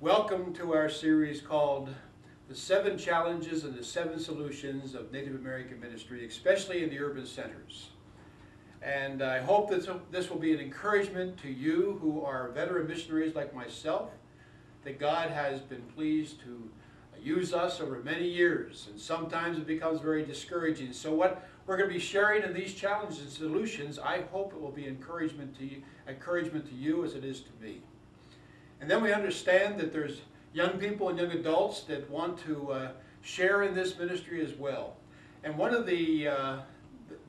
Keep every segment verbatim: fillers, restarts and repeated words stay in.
Welcome to our series called The Seven Challenges and the Seven Solutions of Native American Ministry, especially in the urban centers. And I hope that this will be an encouragement to you who are veteran missionaries like myself, that God has been pleased to use us over many years, and sometimes it becomes very discouraging. So what we're going to be sharing in these challenges and solutions, I hope it will be encouragement to you, encouragement to you as it is to me. And then we understand that there's young people and young adults that want to uh, share in this ministry as well. And one of the, uh,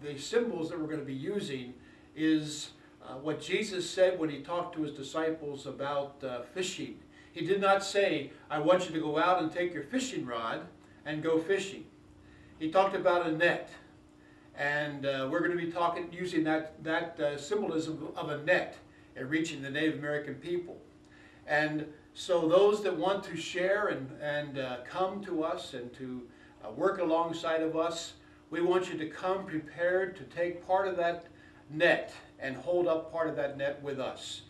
the symbols that we're going to be using is uh, what Jesus said when he talked to his disciples about uh, fishing. He did not say, I want you to go out and take your fishing rod and go fishing. He talked about a net. And uh, we're going to be talking using that, that uh, symbolism of a net and reaching the Native American people. And so those that want to share and, and uh, come to us and to uh, work alongside of us, we want you to come prepared to take part of that net and hold up part of that net with us.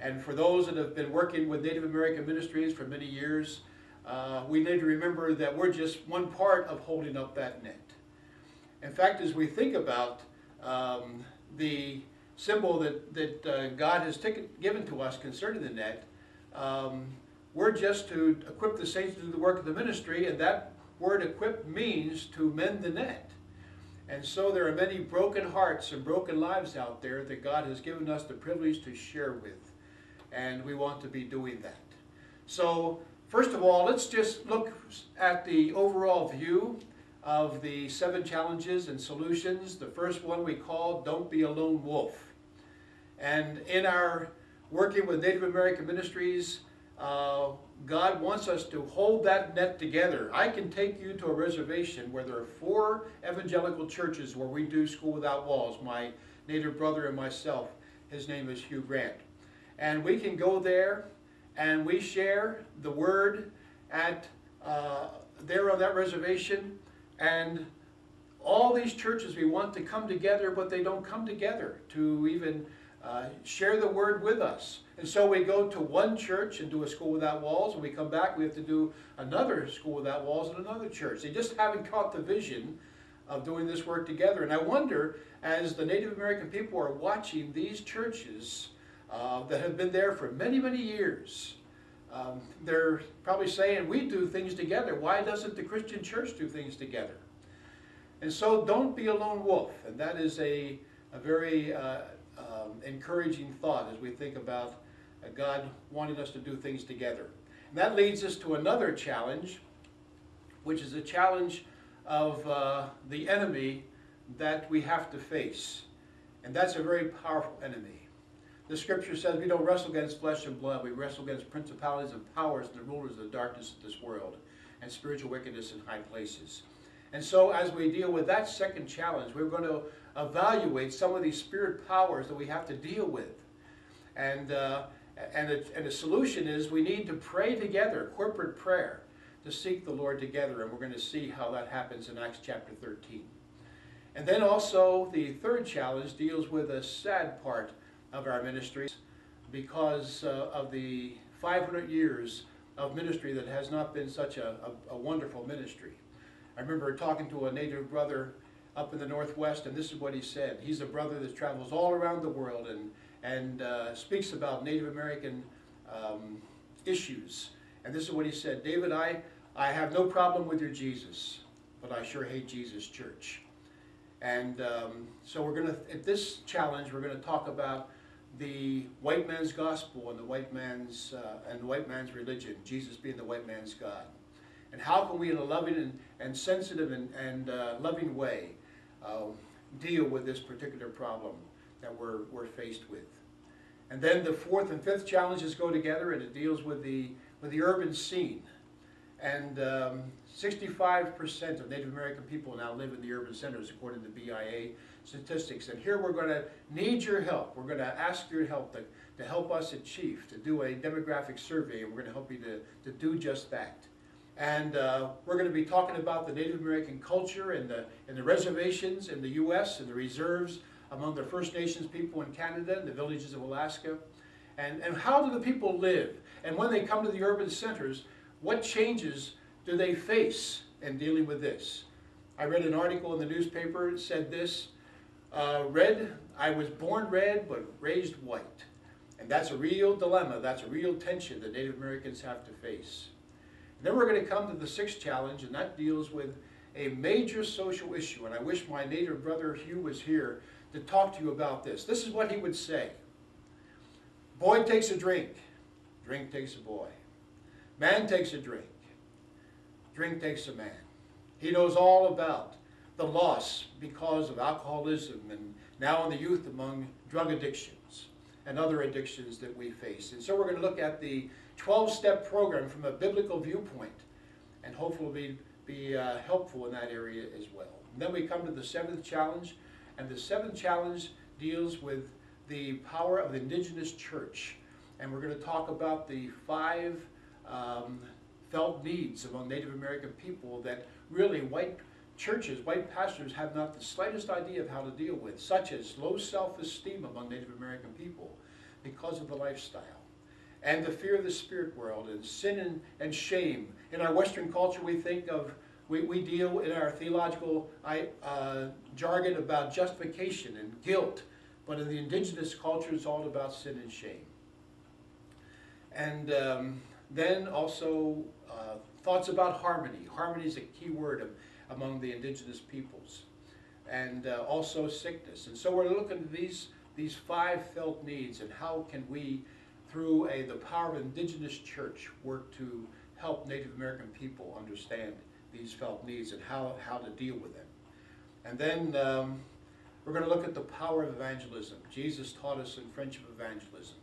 And for those that have been working with Native American ministries for many years, uh, we need to remember that we're just one part of holding up that net. In fact, as we think about um, the symbol that, that uh, God has given to us concerning the net, Um, we're just to equip the saints to do the work of the ministry, and that word equip means to mend the net. And so there are many broken hearts and broken lives out there that God has given us the privilege to share with, and we want to be doing that. So first of all, let's just look at the overall view of the seven challenges and solutions. The first one we call Don't Be a Lone Wolf. And in our working with Native American ministries, uh, God wants us to hold that net together. I can take you to a reservation where there are four evangelical churches where we do School Without Walls, my Native brother and myself. His name is Hugh Grant. And we can go there and we share the word at uh, there on that reservation. And all these churches we want to come together, but they don't come together to even Uh, share the word with us. And so we go to one church and do a School Without Walls, and we come back, we have to do another School Without Walls in another church. They just haven't caught the vision of doing this work together. And I wonder, as the Native American people are watching these churches uh, that have been there for many, many years, um, they're probably saying, we do things together. Why doesn't the Christian church do things together? And so don't be a lone wolf. And that is a, a very uh, Um, encouraging thought as we think about uh, God wanting us to do things together. And that leads us to another challenge, which is a challenge of uh, the enemy that we have to face. And that's a very powerful enemy. The scripture says we don't wrestle against flesh and blood, we wrestle against principalities and powers and the rulers of the darkness of this world and spiritual wickedness in high places. And so as we deal with that second challenge, we're going to evaluate some of these spirit powers that we have to deal with. And, uh, and, a, and a solution is we need to pray together, corporate prayer, to seek the Lord together. And we're going to see how that happens in Acts chapter thirteen. And then also the third challenge deals with a sad part of our ministry because uh, of the five hundred years of ministry that has not been such a, a, a wonderful ministry. I remember talking to a Native brother up in the Northwest, and this is what he said. He's a brother that travels all around the world and, and uh, speaks about Native American um, issues. And this is what he said, David, I, I have no problem with your Jesus, but I sure hate Jesus' church. And um, so we're going to, at this challenge, we're going to talk about the white man's gospel and the white man's, uh, and the white man's religion, Jesus being the white man's God. And how can we, in a loving and, and sensitive and, and uh, loving way, uh, deal with this particular problem that we're, we're faced with? And then the fourth and fifth challenges go together, and it deals with the, with the urban scene. And um, sixty-five percent of Native American people now live in the urban centers, according to B I A statistics. And here we're going to need your help. We're going to ask your help to, to help us achieve, to do a demographic survey, and we're going to help you to, to do just that. And uh, we're going to be talking about the Native American culture and the, and the reservations in the U S and the reserves among the First Nations people in Canada and the villages of Alaska. And, and how do the people live? And when they come to the urban centers, what changes do they face in dealing with this? I read an article in the newspaper that said this, uh, red, I was born red but raised white. And that's a real dilemma, that's a real tension that Native Americans have to face. And then we're going to come to the sixth challenge, and that deals with a major social issue. And I wish my Native brother Hugh was here to talk to you about this. This is what he would say. Boy takes a drink, drink takes a boy. Man takes a drink, drink takes a man. He knows all about the loss because of alcoholism and now in the youth among drug addictions and other addictions that we face. And so we're going to look at the twelve-step program from a biblical viewpoint and hopefully be, be uh, helpful in that area as well. And then we come to the seventh challenge, and the seventh challenge deals with the power of the indigenous church. And we're going to talk about the five um, felt needs among Native American people that really white churches, white pastors have not the slightest idea of how to deal with, such as low self-esteem among Native American people because of the lifestyle, and the fear of the spirit world, and sin and, and shame. In our Western culture, we think of, we, we deal in our theological uh, jargon about justification and guilt, but in the indigenous culture, it's all about sin and shame. And um, then also uh, thoughts about harmony. Harmony is a key word among the indigenous peoples. And uh, also sickness. And so we're looking at these, these five felt needs and how can we, through a, the power of indigenous church, work to help Native American people understand these felt needs and how, how to deal with them. And then um, we're going to look at the power of evangelism. Jesus taught us in friendship evangelism.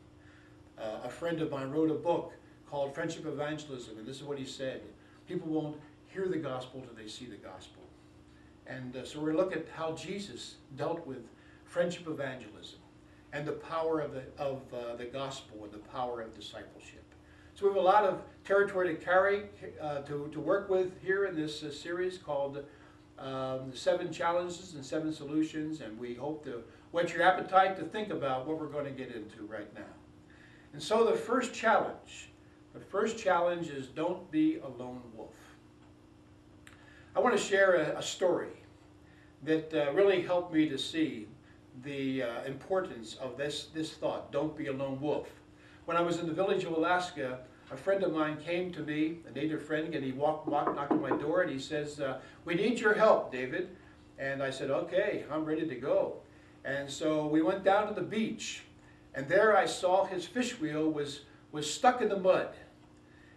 Uh, a friend of mine wrote a book called Friendship Evangelism, and this is what he said. People won't hear the gospel till they see the gospel. And uh, so we're going to look at how Jesus dealt with friendship evangelism and the power of, the, of uh, the gospel and the power of discipleship. So we have a lot of territory to carry, uh, to, to work with here in this uh, series called Um, the seven challenges and seven solutions, and we hope to whet your appetite to think about what we're going to get into right now. And so the first challenge, the first challenge is don't be a lone wolf. I want to share a, a story that uh, really helped me to see the uh, importance of this, this thought, don't be a lone wolf. When I was in the village of Alaska, a friend of mine came to me, a Native friend, and he walked, walked knocked on my door, and he says, uh, we need your help, David. And I said, okay, I'm ready to go. And so we went down to the beach, and there I saw his fish wheel was, was stuck in the mud.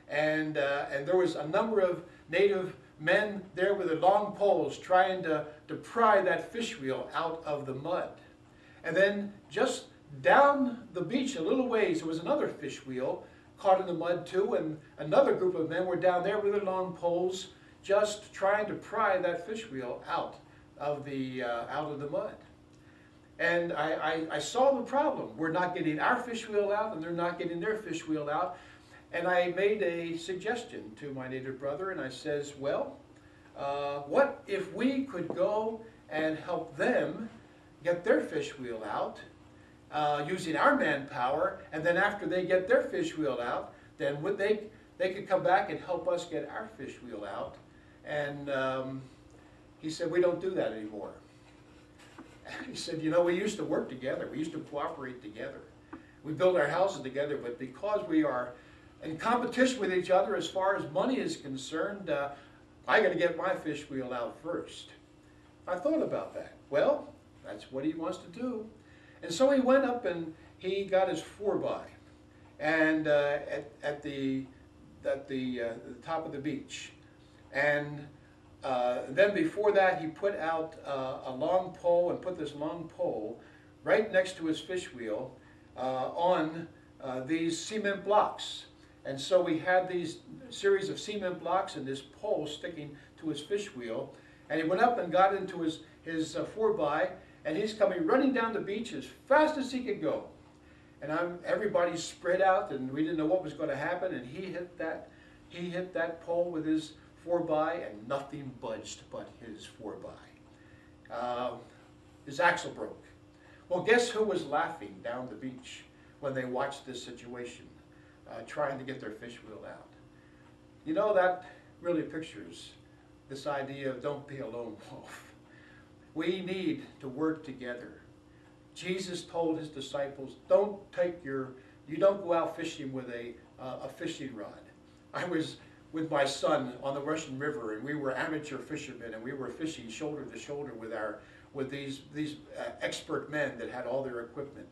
And, uh, and there was a number of Native men there with their long poles trying to, to pry that fish wheel out of the mud. And then just down the beach a little ways, there was another fish wheel caught in the mud too, and another group of men were down there with their long poles just trying to pry that fish wheel out of the, uh, out of the mud. And I, I, I saw the problem. We're not getting our fish wheel out, and they're not getting their fish wheel out. And I made a suggestion to my Native brother, and I says, well, uh, what if we could go and help them get their fish wheel out, Uh, using our manpower, and then after they get their fish wheel out, then would they they could come back and help us get our fish wheel out. And um, he said, we don't do that anymore. He said, you know, we used to work together, we used to cooperate together, we built our houses together, but because we are in competition with each other as far as money is concerned, uh, I got to get my fish wheel out first. I thought about that. Well, that's what he wants to do. And so he went up and he got his four by, and uh, at, at the at the, uh, the top of the beach, and uh, then before that he put out uh, a long pole and put this long pole right next to his fish wheel uh, on uh, these cement blocks. And so we had these series of cement blocks and this pole sticking to his fish wheel, and he went up and got into his his uh, four by. And he's coming running down the beach as fast as he could go. And I'm, everybody spread out, and we didn't know what was going to happen. And he hit that, he hit that pole with his four by, and nothing budged but his four by. Uh, his axle broke. Well, guess who was laughing down the beach when they watched this situation, uh, trying to get their fish wheeled out. You know, that really pictures this idea of don't be a lone wolf. We need to work together. Jesus told his disciples, don't take your, you don't go out fishing with a, uh, a fishing rod. I was with my son on the Russian River, and we were amateur fishermen, and we were fishing shoulder to shoulder with our, with these, these uh, expert men that had all their equipment.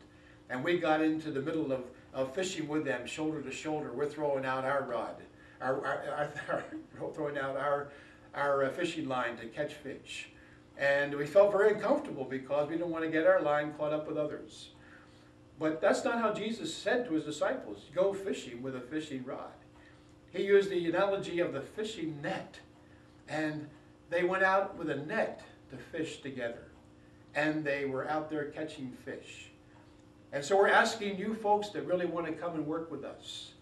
And we got into the middle of, of fishing with them shoulder to shoulder. We're throwing out our rod, our, our, our, our throwing out our, our uh, fishing line to catch fish. And we felt very uncomfortable because we didn't want to get our line caught up with others. But that's not how Jesus said to his disciples, go fishing with a fishing rod. He used the analogy of the fishing net. And they went out with a net to fish together. And they were out there catching fish. And so we're asking you folks that really want to come and work with us,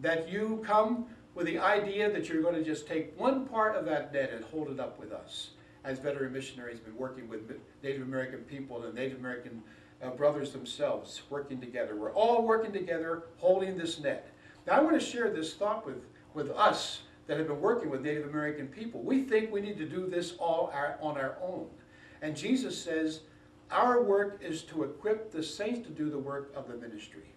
that you come with the idea that you're going to just take one part of that net and hold it up with us. As veteran missionaries, been working with Native American people and Native American uh, brothers themselves, working together. We're all working together, holding this net. Now I want to share this thought with, with us that have been working with Native American people. We think we need to do this all our, on our own. And Jesus says, our work is to equip the saints to do the work of the ministry.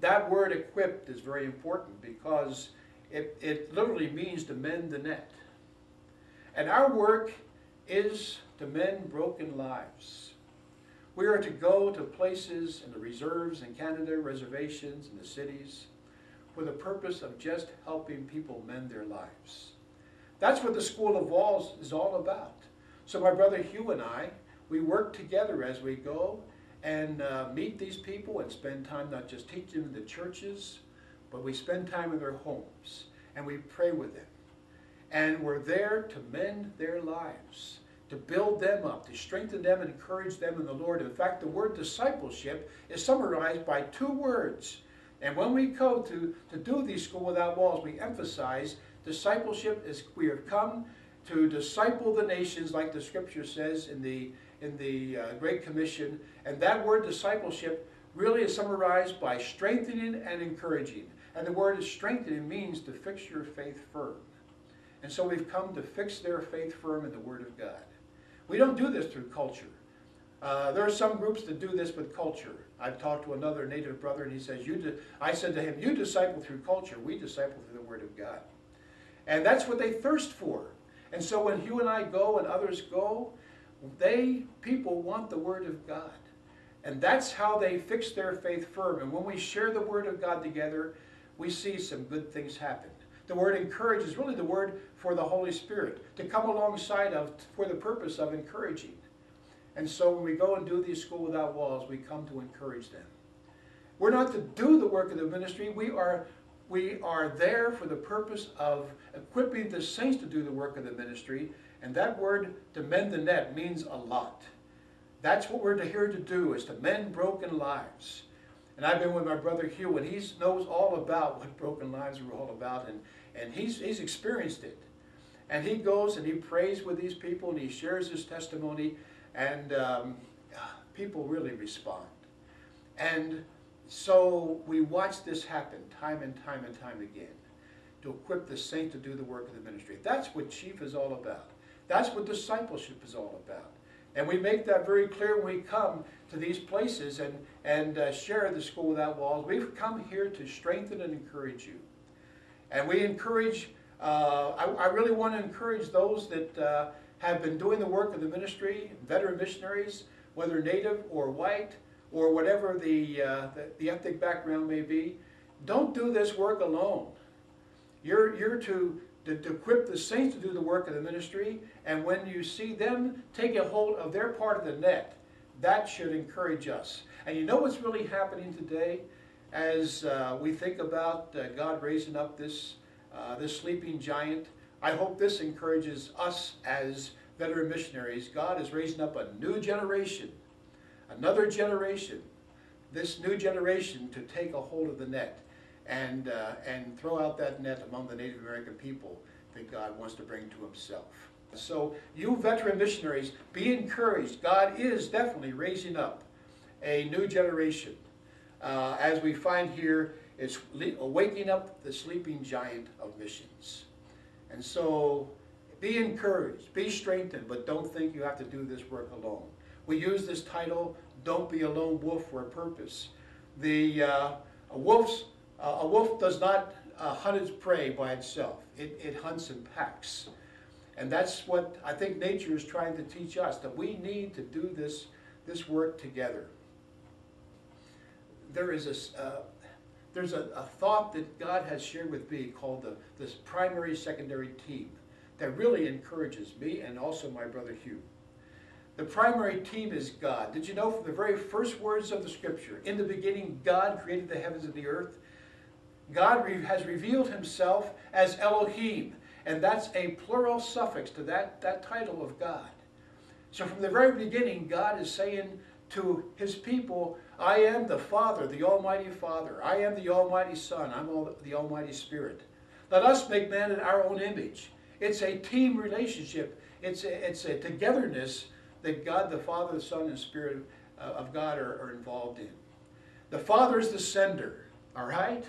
That word equipped is very important because it, it literally means to mend the net. And our work is to mend broken lives. We are to go to places in the reserves in Canada, reservations in the cities, for the purpose of just helping people mend their lives. That's what the School of Walls is all about. So my brother Hugh and I, we work together as we go and uh, meet these people and spend time not just teaching in the churches, but we spend time in their homes and we pray with them. And we're there to mend their lives, to build them up, to strengthen them and encourage them in the Lord. In fact, the word discipleship is summarized by two words. And when we go to, to do these School Without Walls, we emphasize discipleship is we have come to disciple the nations, like the scripture says in the, in the uh, Great Commission. And that word discipleship really is summarized by strengthening and encouraging. And the word strengthening means to fix your faith firm. And so we've come to fix their faith firm in the Word of God. We don't do this through culture. Uh, there are some groups that do this with culture. I've talked to another Native brother and he says, you di I said to him, you disciple through culture, we disciple through the Word of God. And that's what they thirst for. And so when Hugh and I go and others go, they, people want the Word of God. And that's how they fix their faith firm. And when we share the Word of God together, we see some good things happen. The word encourage is really the word for the Holy Spirit, to come alongside of for the purpose of encouraging. And so when we go and do these School Without Walls, we come to encourage them. We're not to do the work of the ministry. We are, we are there for the purpose of equipping the saints to do the work of the ministry. And that word, to mend the net, means a lot. That's what we're here to do, is to mend broken lives. And I've been with my brother Hugh, and he knows all about what broken lives are all about, and, and he's, he's experienced it. And he goes and he prays with these people, and he shares his testimony, and um, people really respond. And so we watch this happen time and time and time again, to equip the saint to do the work of the ministry. That's what Chief is all about. That's what discipleship is all about. And we make that very clear when we come to these places and, and uh, share the School Without Walls. We've come here to strengthen and encourage you. And we encourage, uh, I, I really want to encourage those that uh, have been doing the work of the ministry, veteran missionaries, whether Native or white or whatever the, uh, the, the ethnic background may be. Don't do this work alone. You're, you're to... to equip the saints to do the work of the ministry, and when you see them take a hold of their part of the net, that should encourage us. And you know what's really happening today as uh, we think about uh, God raising up this, uh, this sleeping giant? I hope this encourages us as veteran missionaries. God is raising up a new generation, another generation, this new generation to take a hold of the net. And, uh, and throw out that net among the Native American people that God wants to bring to himself. So you veteran missionaries, be encouraged. God is definitely raising up a new generation. uh, as we find here, it's waking up the sleeping giant of missions. And so be encouraged, be strengthened, but don't think you have to do this work alone. We use this title, Don't Be a Lone Wolf, for a purpose. The uh, a, wolf's, uh, a wolf does not uh, hunt its prey by itself. It, it hunts in packs. And that's what I think nature is trying to teach us, that we need to do this, this work together. There is a, uh, there's a, a thought that God has shared with me called the, this primary-secondary team that really encourages me and also my brother Hugh. The primary team is God. Did you know from the very first words of the scripture, in the beginning God created the heavens and the earth? God re- has revealed himself as Elohim. And that's a plural suffix to that, that title of God. So from the very beginning, God is saying to his people, I am the Father, the Almighty Father. I am the Almighty Son. I'm the Almighty Spirit. Let us make man in our own image. It's a team relationship. It's a, it's a togetherness that God, the Father, the Son, and Spirit of God are, are involved in. The Father is the sender, all right?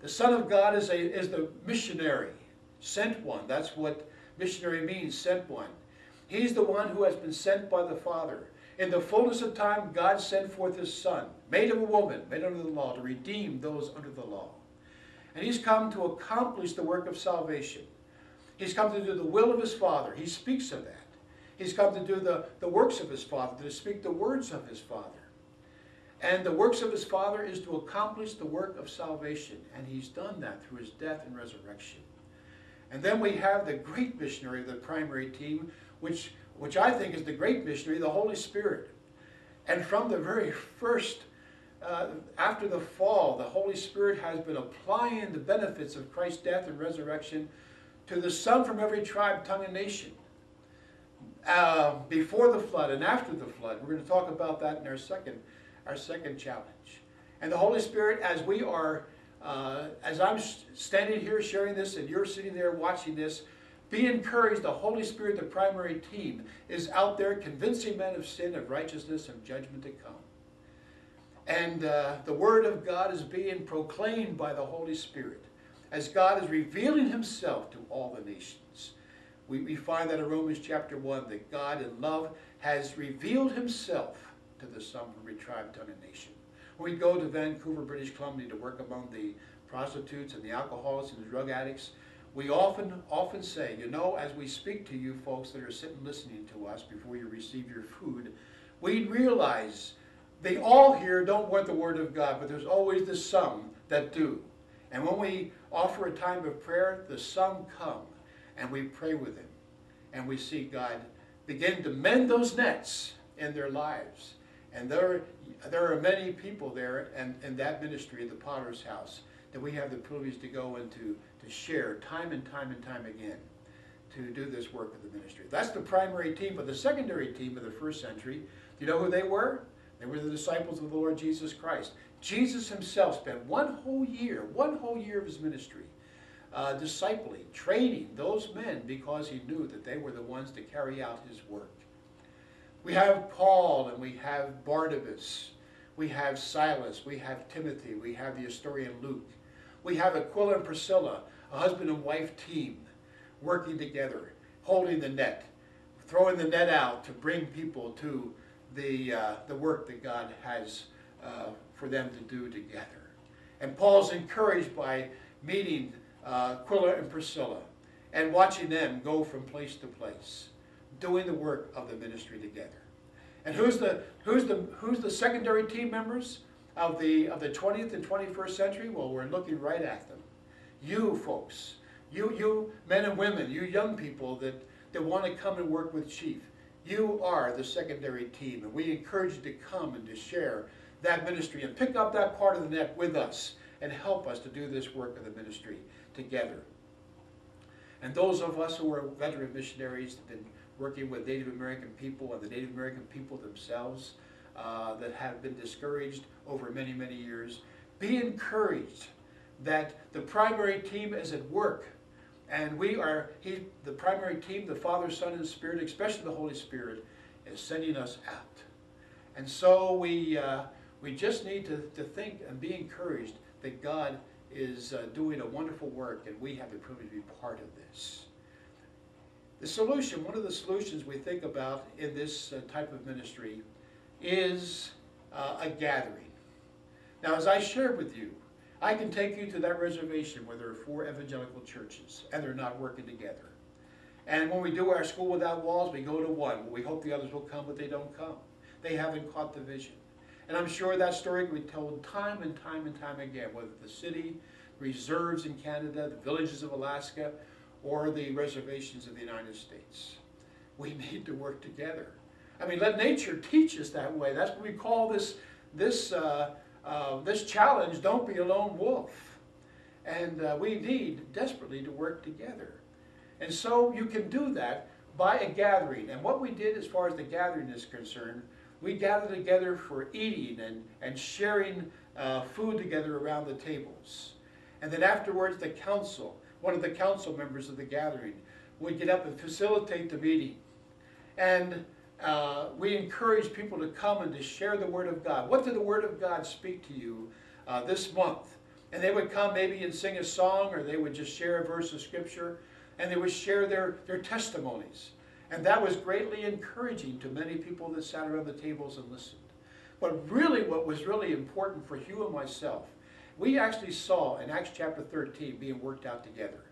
The Son of God is, a, is the missionary. Sent one. That's what missionary means, sent one. He's the one who has been sent by the Father. In the fullness of time, God sent forth his Son, made of a woman, made under the law, to redeem those under the law. And he's come to accomplish the work of salvation. He's come to do the will of his Father. He speaks of that. He's come to do the, the works of his Father, to speak the words of his Father. And the works of his Father is to accomplish the work of salvation. And he's done that through his death and resurrection. And then we have the great missionary of the primary team, which, which I think is the great missionary, the Holy Spirit. And from the very first, uh, after the fall, the Holy Spirit has been applying the benefits of Christ's death and resurrection to the Son from every tribe, tongue, and nation. Uh, before the flood and after the flood. We're going to talk about that in our second, our second challenge. And the Holy Spirit, as we are Uh, as I'm standing here sharing this and you're sitting there watching this, be encouraged. The Holy Spirit, the primary team, is out there convincing men of sin, of righteousness, of judgment to come. And uh, the Word of God is being proclaimed by the Holy Spirit as God is revealing himself to all the nations. We, we find that in Romans chapter one, that God in love has revealed himself to the Son from every tribe, tongue, and nation. We go to Vancouver, British Columbia to work among the prostitutes and the alcoholics and the drug addicts. We often, often say, you know, as we speak to you folks that are sitting listening to us before you receive your food, we realize they all here don't want the Word of God, but there's always the some that do. And when we offer a time of prayer, the some come and we pray with them. And we see God begin to mend those nets in their lives. And there, there are many people there and, and that ministry, the Potter's House, that we have the privilege to go and to, to share time and time and time again to do this work of the ministry. That's the primary team. But the secondary team of the first century, do you know who they were? They were the disciples of the Lord Jesus Christ. Jesus himself spent one whole year, one whole year of his ministry, uh, discipling, training those men because he knew that they were the ones to carry out his work. We have Paul, and we have Barnabas, we have Silas, we have Timothy, we have the historian Luke. We have Aquila and Priscilla, a husband and wife team, working together, holding the net, throwing the net out to bring people to the, uh, the work that God has uh, for them to do together. And Paul's encouraged by meeting uh, Aquila and Priscilla and watching them go from place to place, doing the work of the ministry together. And who's the who's the who's the secondary team members of the of the twentieth and twenty-first century? Well, we're looking right at them. You folks, you you men and women, you young people that that want to come and work with Chief. You are the secondary team, and we encourage you to come and to share that ministry and pick up that part of the net with us and help us to do this work of the ministry together. And those of us who are veteran missionaries have been working with Native American people and the Native American people themselves uh, that have been discouraged over many, many years. Be encouraged that the primary team is at work. And we are, he, the primary team, the Father, Son, and Spirit, especially the Holy Spirit, is sending us out. And so we, uh, We just need to, to think and be encouraged that God is uh, doing a wonderful work, and we have been privileged to be part of this. The solution, one of the solutions we think about in this uh, type of ministry is uh, a gathering. Now, as I shared with you, I can take you to that reservation where there are four evangelical churches and they're not working together. And when we do our School Without Walls, we go to one. We hope the others will come, but they don't come. They haven't caught the vision. And I'm sure that story can be told time and time and time again, whether the city, reserves in Canada, the villages of Alaska, or the reservations of the United States. We need to work together. I mean, let nature teach us that way. That's what we call this, this, uh, uh, this challenge, don't be a lone wolf. And uh, we need desperately to work together. And so you can do that by a gathering. And what we did as far as the gathering is concerned, we gathered together for eating and, and sharing uh, food together around the tables. And then afterwards, the council, one of the council members of the gathering, would get up and facilitate the meeting. And uh, we encourage people to come and to share the Word of God. What did the Word of God speak to you uh, this month? And they would come maybe and sing a song, or they would just share a verse of Scripture. And they would share their, their testimonies. And that was greatly encouraging to many people that sat around the tables and listened. But really what was really important for Hugh and myself, we actually saw in Acts chapter thirteen being worked out together.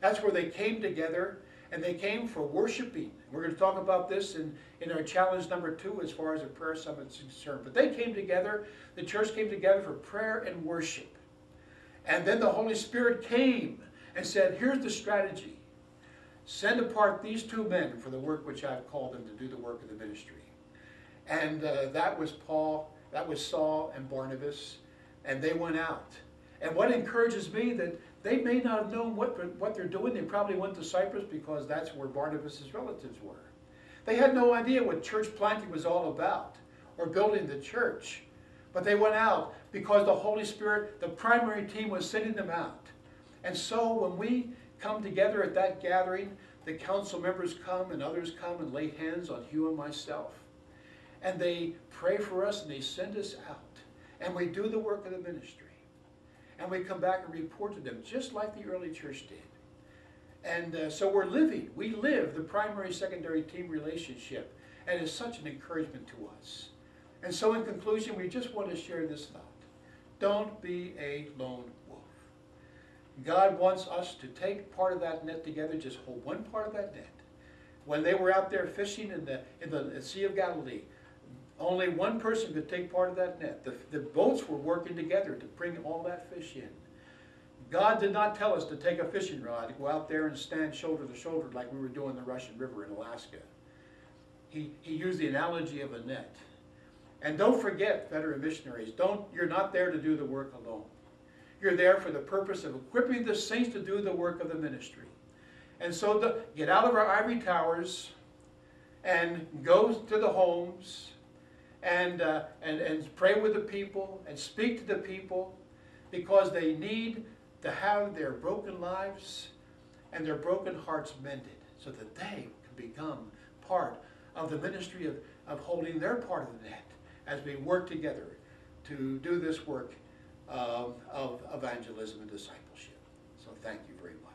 That's where they came together, and they came for worshiping. We're going to talk about this in, in our challenge number two as far as a prayer summit is concerned. But they came together, the church came together for prayer and worship. And then the Holy Spirit came and said, here's the strategy. Send apart these two men for the work which I've called them to do, the work of the ministry. And uh, that was Paul, that was Saul and Barnabas, and they went out. And what encourages me that they may not have known what, what they're doing. They probably went to Cyprus because that's where Barnabas' relatives were. They had no idea what church planting was all about or building the church. But they went out because the Holy Spirit, the primary team, was sending them out. And so when we come together at that gathering, the council members come and others come and lay hands on Hugh and myself. And they pray for us and they send us out. And we do the work of the ministry. And we come back and report to them just like the early church did. And uh, so we're living, we live the primary-secondary team relationship, and it's such an encouragement to us. And so in conclusion, we just want to share this thought. Don't be a lone wolf. God wants us to take part of that net together, just hold one part of that net. When they were out there fishing in the, in the Sea of Galilee, only one person could take part of that net. The, the boats were working together to bring all that fish in. God did not tell us to take a fishing rod, to go out there and stand shoulder to shoulder like we were doing the Russian River in Alaska. He, he used the analogy of a net. And don't forget, veteran missionaries, don't, you're not there to do the work alone. You're there for the purpose of equipping the saints to do the work of the ministry. And so the, get out of our ivory towers and go to the homes and, uh, and, and pray with the people and speak to the people, because they need to have their broken lives and their broken hearts mended so that they can become part of the ministry of, of holding their part of the net as we work together to do this work Of, of evangelism and discipleship. So thank you very much.